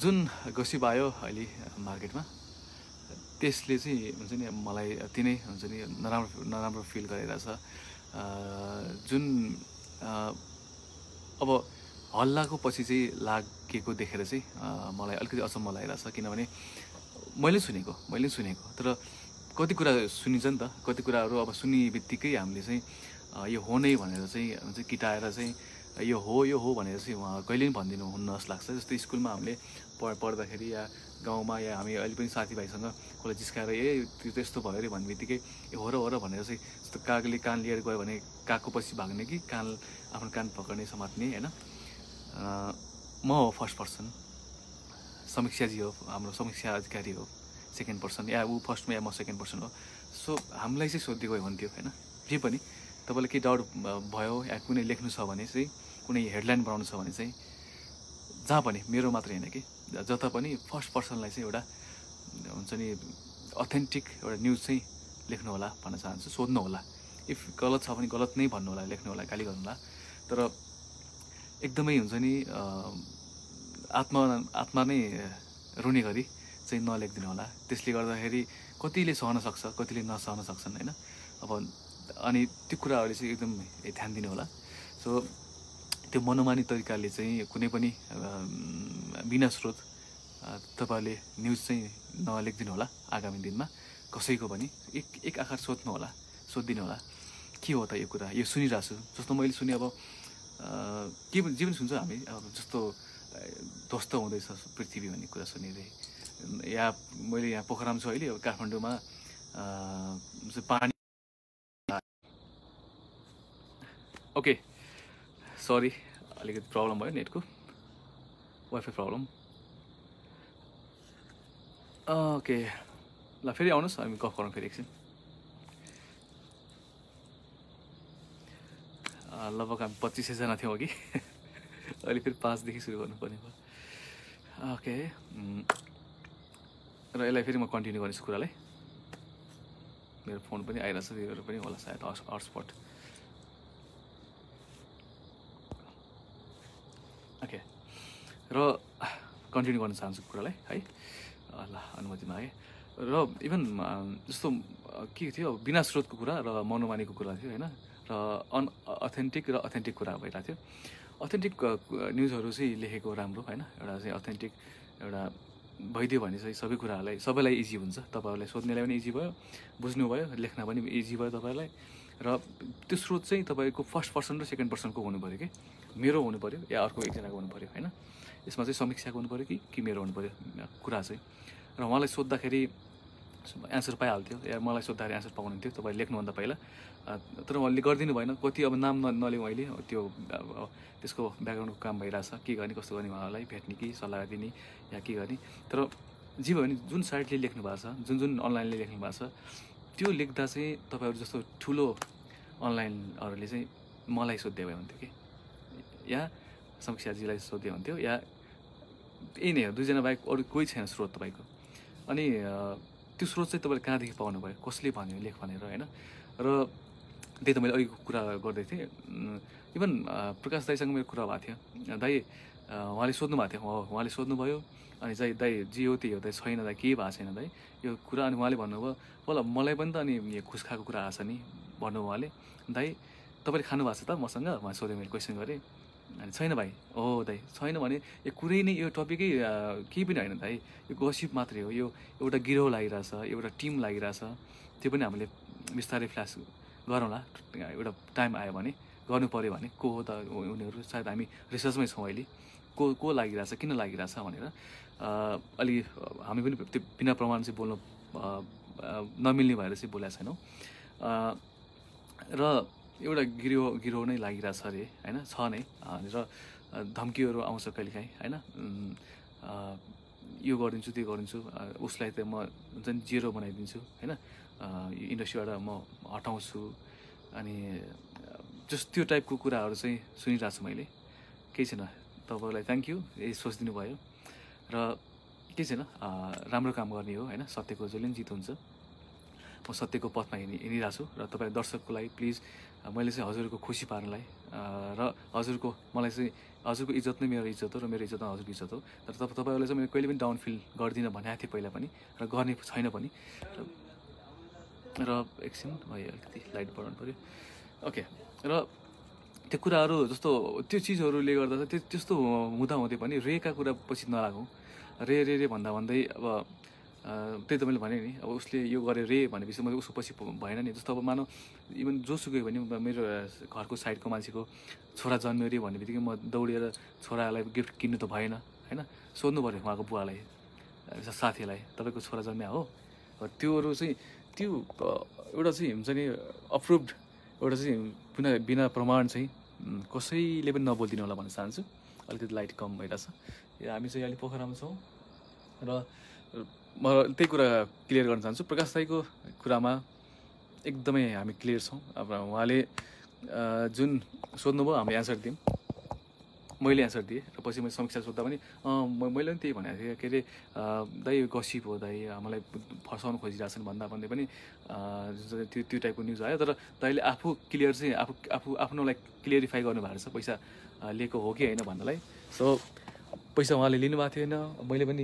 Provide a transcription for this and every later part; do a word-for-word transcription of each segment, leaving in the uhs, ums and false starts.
जुन गसिप आयो अहिले मार्केटमा त्यसले चाहिँ हुन्छ नि मलाई अति नै हुन्छ नि नराम्रो नराम्रो फिल गरिरहेछ। जुन अब हल्लाको पछि चाहिँ लागेको देखेर चाहिँ मलाई अलिकति असम्म लागिरहेछ, किनभने मैले सुनेको मैले सुनेको तर कति कुरा सुनिन्छ नि त, कति कुराहरू अब सुन्ने बित्तिकै हामीले चाहिँ यो हो नै भनेर चाहिँ हुन्छ किटाएर चाहिँ यो हो यो हो भनेर चाहिँ उहाँ कहिले पनि भनिदिनु हुन्न जस्तो लाग्छ। जस्तै स्कुलमा हामीले पढ पढ्दाखेरि या गाउँमा या हामी अहिले पनि साथीभाइसँग कसलाई जिस्काएर ए त्यो त्यस्तो भयो अरे भन्ने बित्तिकै ए हो र हो र भनेर चाहिँ जस्तो कागले कान लिएर गयो भने कागको पछि भाग्ने कि कान आफ्नो कान पक्र्ने समात्ने होइन। म हो फर्स्ट पर्सन, समीक्षाजी हो हाम्रो समीक्षा अधिकारी हो सेकेन्ड पर्सन, या ऊ फर्स्टमा या म सेकेन्ड पर्सन हो। सो हामीलाई चाहिँ सोध्दै गयो हुन्थ्यो होइन, जे पनि तपाईँलाई केही डाउट भयो या कुनै लेख्नु छ भने चाहिँ कुनै हेडलाइन बनाउनु छ भने चाहिँ जहाँ पनि मेरो मात्रै होइन कि जता पनि फर्स्ट पर्सनलाई चाहिँ एउटा हुन्छ नि अथेन्टिक एउटा न्युज चाहिँ लेख्नु होला भन्न चाहन्छु। सोध्नु होला, इफ गलत छ भने गलत नै भन्नु होला, लेख्नु होला, गाली गर्नु होला, तर एकदमै हुन्छ नि आत्मा आत्मा नै रुने गरी चाहिँ नलेखिदिनु होला। त्यसले गर्दाखेरि कतिले सहन सक्छ कतिले नसहन सक्छन् होइन। अब अनि त्यो कुराहरूले चाहिँ एकदम ध्यान दिनु होला। सो त्यो मनोमानी तरिकाले चाहिँ कुनै पनि बिना स्रोत तपाईँहरूले न्युज चाहिँ नलेखिदिनु होला। आगामी दिनमा कसैको पनि एक एक आकार सोध्नु होला, सोधिदिनु होला के हो त यो कुरा, यो सुनिरहेको छु जस्तो मैले सुने। अब के जीवन सुन्छौँ हामी, अब जस्तो ध्वस्त हुँदैछ पृथ्वी भन्ने कुरा सुनिरहे, या मैले यहाँ पोखराम छु अहिले काठमाडौँमा पानी ओके सरी अलिकति प्रब्लम भयो नेटको वाइफाई प्रब्लम। ओके ल फेरि आउनुहोस् हामी गफ गरौँ फेरि एकछिन। लगभग हामी पच्चिस सयजना थियौँ अघि, अहिले फेरि पाँचदेखि सुरु गर्नुपर्ने भयो। ओके र यसलाई फेरि म कन्टिन्यू गर्नेछु कुरालाई। मेरो फोन पनि आइरहेछ, त्योहरू पनि होला सायद हटस्पट। ओके र कन्टिन्यू गर्न चाहन्छु कुरालाई है, ल अनुमति मागेँ। र इभन जस्तो के थियो बिना स्रोतको कुरा र मनोमानीको कुरा थियो होइन, र अनअथेन्टिक र अथेन्टिक कुरा भइरहेको थियो। अथेन्टिक न्युजहरू चाहिँ लेखेको राम्रो होइन, एउटा चाहिँ अथेन्टिक एउटा भइदियो भने चाहिँ सबै कुराहरूलाई सबैलाई इजी हुन्छ। तपाईँहरूलाई सोध्नेलाई पनि इजी भयो, बुझ्नु भयो, लेख्न पनि इजी भयो तपाईँलाई। र त्यो स्रोत चाहिँ तपाईँको फर्स्ट पर्सन र सेकेन्ड पर्सनको हुनुपऱ्यो कि मेरो हुनुपऱ्यो या अर्को एकजनाको हुनुपऱ्यो होइन। यसमा चाहिँ समीक्षाको हुनुपऱ्यो कि कि मेरो हुनुपऱ्यो कुरा चाहिँ। र उहाँलाई सोद्धाखेरि एन्सर पाइहाल्थ्यो या मलाई सोद्धाखेरि एन्सर पाउनुहुन्थ्यो तपाईँ लेख्नुभन्दा पहिला, तर उहाँले गरिदिनु भएन। कति अब नाम नलिउँ अहिले, त्यो त्यसको ब्याकग्राउन्डको काम भइरहेछ, के गर्ने कसो गर्ने, उहाँलाई भेट्ने कि सल्लाह दिने या के गर्ने। तर जे भयो भने जुन साइटले लेख्नु भएको छ, जुन जुन अनलाइनले लेख्नु भएको छ, त्यो लेख्दा चाहिँ तपाईँहरू जस्तो ठुलो अनलाइनहरूले चाहिँ मलाई सोध्दै भए हुन्थ्यो कि या समीक्षाजीलाई सोध्दै हुन्थ्यो या यही नै हो, दुईजना बाहेक अरू कोही छैन स्रोत तपाईँको। अनि त्यो स्रोत चाहिँ तपाईँले कहाँदेखि पाउनुभयो, कसले भन्यो लेख भनेर होइन। र त्यही त मैले अघिको कुरा गर्दै थिएँ, इभन प्रकाश दाईसँग मेरो कुरा भएको थियो। दाई उहाँले सोध्नु भएको थियो, हो उहाँले सोध्नुभयो अनि दाई दाई जे हो त्यही हो दाई, छैन दाई केही भएको छैन दाई यो कुरा। अनि उहाँले भन्नुभयो बल मलाई पनि त अनि यो खुस खाएको कुरा आएको छ नि भन्नुभयो उहाँले। दाई तपाईँले खानु भएको छ त मसँग उहाँ सोधेँ, मैले क्वेसन गरेँ। अनि छैन भाइ, हो दाइ छैन भने यो कुरै नै, यो टपिकै केही पनि होइन दाइ, यो गसिप मात्रै हो। यो एउटा गिरोह लागिरहेछ, एउटा टिम लागिरहेछ, त्यो पनि हामीले बिस्तारै फ्ल्यास गरौँला, एउटा टाइम आयो भने गर्नु पऱ्यो भने को हो त उनीहरू, सायद हामी रिसर्चमै छौँ अहिले, को को लागिरहेछ किन लागिरहेछ भनेर अलि हामी पनि त्यो बिना प्रमाण चाहिँ बोल्नु नमिल्ने भएर चाहिँ बोलेको छैनौँ। र एउटा गिरोह गिरोह नै लागिरहेछ अरे होइन, छ नै, र धम्कीहरू आउँछ कहिलेकाहीँ होइन, यो गरिदिन्छु त्यो गरिदिन्छु, उसलाई त म हुन्छ नि जेरो बनाइदिन्छु होइन, इन्डस्ट्रीबाट म हटाउँछु। अनि जस त्यो टाइपको कुराहरू चाहिँ सुनिरहेको छु मैले। केही छैन, तपाईँलाई थ्याङ्क यू यही सोचिदिनु भयो। र केही छैन, राम्रो काम गर्ने हो होइन, सत्यको जसले पनि जित हुन्छ। म म सत्यको पथमा हिँडि हिँडिरहेको छु र तपाईँ दर्शकको लागि प्लिज मैले चाहिँ हजुरको खुसी पार्नलाई र हजुरको मलाई चाहिँ हजुरको इज्जत नै मेरो इज्जत हो र मेरो इज्जत हजुरको इज्जत हो। तर तपाईँहरूले चाहिँ मैले कहिले पनि डाउन फिल गर्दिनँ भनेको थिएँ पहिला पनि र गर्ने छैन पनि। र एकछिन भयो अलिकति लाइट बढाउनु पऱ्यो। ओके, र त्यो कुराहरू जस्तो त्यो चिजहरूले गर्दा चाहिँ त्यो त्यस्तो हुँदाहुँदै पनि रेका कुरा पछि नलागौँ। रे रे रे भन्दा भन्दै अब त्यही त मैले भने नि, अब उसले यो गरेँ रे भनेपछि मैले उसको पछि भएन नि। जस्तो अब मानौ इभन जोसुकै भने मेरो घरको साइडको मान्छेको छोरा जन्मियो रे भन्ने बित्तिकै म दौडेर छोरालाई गिफ्ट किन्नु त भएन होइन। सोध्नु पऱ्यो उहाँको बुवालाई, साथीलाई, तपाईँको छोरा जन्मिया हो। त्योहरू चाहिँ त्यो एउटा चाहिँ हुन्छ नि अप्रुभ्ड, एउटा चाहिँ बिना बिना प्रमाण चाहिँ कसैले पनि नबोलिदिनु होला भन्न चाहन्छु। अलिकति लाइट कम भइरहेछ। हामी चाहिँ अहिले पोखरामा छौँ र म त्यही कुरा क्लियर गर्न चाहन्छु। प्रकाश दाईको कुरामा एकदमै हामी क्लियर छौँ। अब उहाँले जुन सोध्नुभयो हामीले एन्सर दियौँ, मैले एन्सर दिएँ र पछि मैले समीक्षा सोद्धा पनि मैले पनि त्यही भनेको थिएँ। के अरे दाई गसिप हो दाई, मलाई फर्साउनु खोजिरहेछन् भन्दा भन्दै पनि त्यो त्यो टाइपको न्युज आयो। तर दाईले आफू क्लियर चाहिँ आफू आफू आफ्नोलाई क्लियरिफाई गर्नुभएको रहेछ पैसा लिएको हो कि होइन भन्नलाई। सो पैसा उहाँले लिनुभएको थिएन, मैले पनि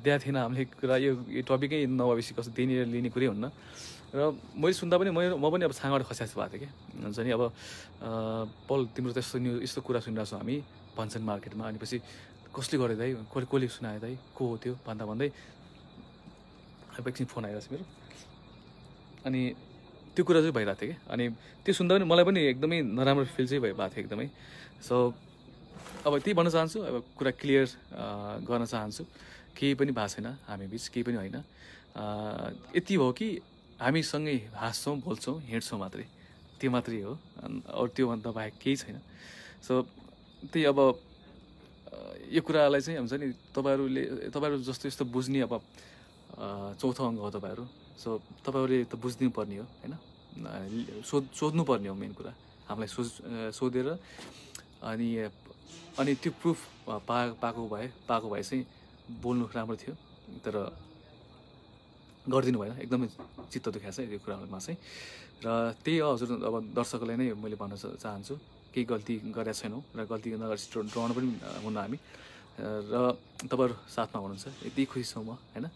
दिएको थिएन। हामीले कुरा यो टपिकै नभएपछि कसो दिने लिने कुरै हुन्न। र मैले सुन्दा पनि मैले म पनि अब छाँगाबाट खस्यास भएको थिएँ कि हुन्छ नि। अब पल तिम्रो त्यस्तो न्युज यस्तो कुरा सुनिरहेछौँ हामी भन्छन् मार्केटमा, अनि पछि कसले गर्यो दाइ, कसले कसले सुनायो दाइ, को हो त्यो भन्दा भन्दै अब एकछिन फोन आइरहेको छ मेरो। अनि त्यो कुरा चाहिँ भइरहेको थियो कि, अनि त्यो सुन्दा पनि मलाई पनि एकदमै नराम्रो फिल चाहिँ भएको थियो एकदमै। सो अब त्यही भन्न चाहन्छु, अब कुरा क्लियर गर्न चाहन्छु। केही पनि भएको छैन हामी बिच, केही पनि होइन। यति हो कि हामीसँगै हाँस्छौँ, बोल्छौँ, हिँड्छौँ मात्रै, त्यो मात्रै हो। अरू त्योभन्दा बाहेक केही छैन। सो त्यही अब यो कुरालाई चाहिँ हुन्छ नि तपाईँहरूले तपाईँहरू जस्तो यस्तो बुझ्ने अब चौथो अङ्ग हो तपाईँहरू। सो तपाईँहरूले त बुझिदिनु पर्ने हो होइन, सोध सोध्नुपर्ने हो मेन कुरा हामीलाई, सोध सोधेर अनि अनि त्यो प्रुफ पा पाएको भए पाएको भए चाहिँ बोल्नु राम्रो थियो। तर गरिदिनु भएन, एकदमै चित्त दुख्या छ यो कुराहरूमा चाहिँ। र त्यही हो हजुर, अब दर्शकलाई नै मैले भन्न चाहन्छु केही गल्ती गरेका छैनौँ र गल्ती नगरेपछि डराउनु पनि हुन्न हामी। र तपाईँहरू साथमा हुनुहुन्छ, यति खुसी छौँ म होइन।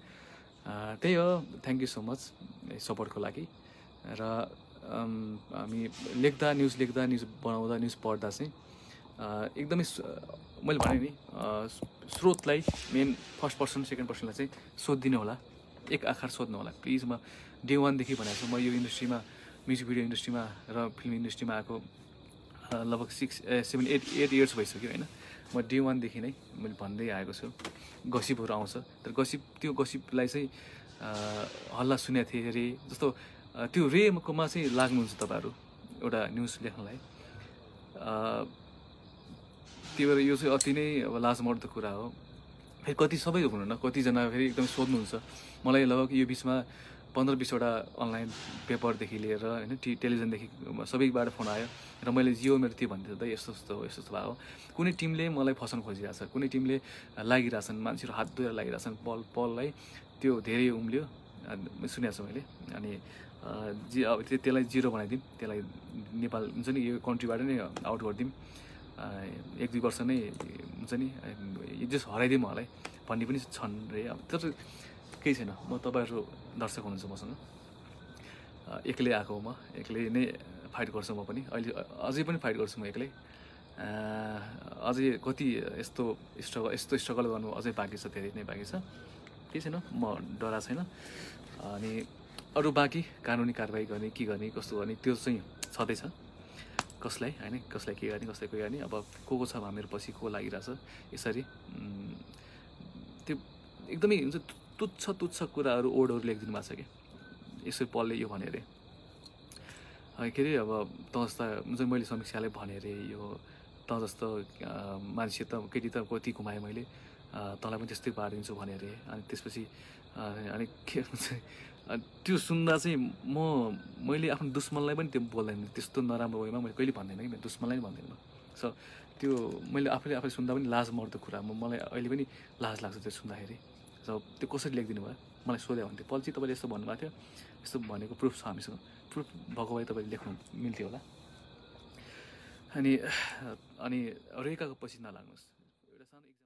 त्यही हो, थ्याङ्क यू सो मच सपोर्टको लागि। र हामी लेख्दा न्युज लेख्दा न्युज बनाउँदा न्युज पढ्दा चाहिँ एकदमै मैले भने नि स्रोतलाई मेन फर्स्ट पर्सन सेकेन्ड पर्सनलाई चाहिँ सोधिदिनु होला, एक आखार सोध्नु होला प्लिज। म डे वानदेखि भनेको छु, म यो इन्डस्ट्रीमा म्युजिक भिडियो इन्डस्ट्रीमा र फिल्म इन्डस्ट्रीमा आएको लगभग six seven eight eight years भइसक्यो होइन। म डे वानदेखि नै मैले भन्दै आएको छु। गसिपहरू आउँछ, तर गसिप त्यो गसिपलाई चाहिँ हल्ला सुनेको थिएँ रे जस्तो त्यो रेकोमा चाहिँ लाग्नुहुन्छ तपाईँहरू एउटा न्युज लेख्नलाई। त्यही भएर यो चाहिँ अति नै अब लाजमर्दो कुरा हो। फेरि कति सबै हुनुहुन्न, कतिजना फेरि एकदम सोध्नुहुन्छ मलाई। लगभग यो बिचमा पन्ध्र बिसवटा अनलाइन पेपरदेखि लिएर होइन टी टेलिभिजनदेखि सबैबाट फोन आयो र मैले जियो मेरो त्यो भन्दै त यस्तो यस्तो हो यस्तो यस्तो भयो। कुनै टिमले मलाई फसाउन खोजिरहेछ, कुनै टिमले लागिरहेछन्, मान्छेहरू हात धोएर लागिरहेछन्। पल पललाई त्यो धेरै उम्ल्यो सुनेको छु मैले। अनि जी अब त्यो त्यसलाई जिरो बनाइदिउँ, त्यसलाई नेपाल हुन्छ नि यो कन्ट्रीबाट नै आउट गरिदिउँ, एक दुई वर्ष नै हुन्छ नि जस हराइदिउँ मलाई भन्ने पनि छन् रे। अब तर केही छैन, म तपाईँहरू दर्शक हुनुहुन्छ मसँग, एक्लै आएको म एक्लै नै फाइट गर्छु। म पनि अहिले अझै पनि फाइट गर्छु म एक्लै। अझै कति यस्तो स्ट्रगल यस्तो स्ट्रगल गर्नु अझै बाँकी छ, धेरै नै बाँकी छ। केही छैन, म डरा छैन। अनि अरू बाँकी कानुनी कारवाही गर्ने के गर्ने कस्तो गर्ने त्यो चाहिँ छँदैछ। कसलाई होइन कसलाई के गर्ने कसलाई के गर्ने अब को को छ हामीहरू पछि को लागिरहेछ यसरी त्यो एकदमै हुन्छ तुच्छ तुच्छ कुराहरू ओडहरू लेखिदिनु भएको छ कि यसरी पलले यो भने अरे के अरे अब त जस्ता हुन्छ मैले समीक्षालाई भने अरे यो त जस्तो मान्छे त केटी त कति घुमाएँ मैले तँलाई पनि त्यस्तै पारिदिन्छु भने अरे। अनि त्यसपछि अनि के हुन्छ त्यो सुन्दा चाहिँ म मैले आफ्नो दुश्मनलाई पनि त्यो बोल्दैन, त्यस्तो नराम्रो वेमा मैले कहिले भन्दैन कि मेरो दुश्मनलाई पनि भन्दैन। सो त्यो मैले आफैले आफै सुन्दा पनि लाज मर्दो कुरा म मलाई अहिले पनि लाज लाग्छ त्यो सुन्दाखेरि। त्यो कसरी लेखिदिनु भयो मलाई सोध्या भन्थे। पल्ची तपाईले यस्तो भन्नुभएको थियो, यस्तो भनेको प्रुफ छ हामीसँग, प्रुफ भएको भए तपाईले लेख्नु मिल्थ्यो होला। अनि अनि रेखाको पछि नलाग्नुस्, एउटा सानो